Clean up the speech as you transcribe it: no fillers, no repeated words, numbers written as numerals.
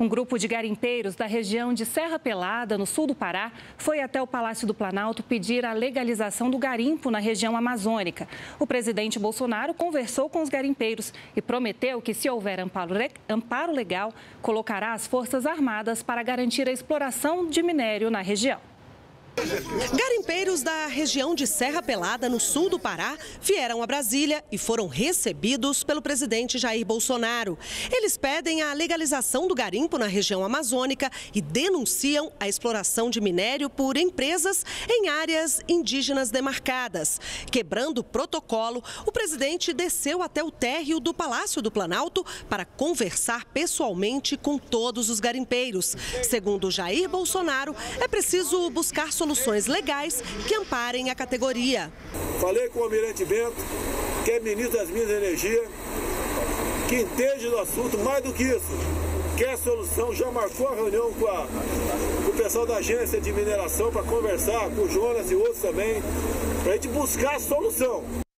Um grupo de garimpeiros da região de Serra Pelada, no sul do Pará, foi até o Palácio do Planalto pedir a legalização do garimpo na região amazônica. O presidente Bolsonaro conversou com os garimpeiros e prometeu que, se houver amparo legal, colocará as Forças Armadas para garantir a exploração de minério na região. Garimpeiros da região de Serra Pelada, no sul do Pará, vieram a Brasília e foram recebidos pelo presidente Jair Bolsonaro. Eles pedem a legalização do garimpo na região amazônica e denunciam a exploração de minério por empresas em áreas indígenas demarcadas. Quebrando o protocolo, o presidente desceu até o térreo do Palácio do Planalto para conversar pessoalmente com todos os garimpeiros. Segundo Jair Bolsonaro, é preciso buscar soluções legais que amparem a categoria. Falei com o almirante Bento, que é ministro das Minas e Energia, que entende do assunto mais do que isso. Quer solução, já marcou a reunião com o pessoal da agência de mineração para conversar, com o Jonas e outros também, para a gente buscar a solução.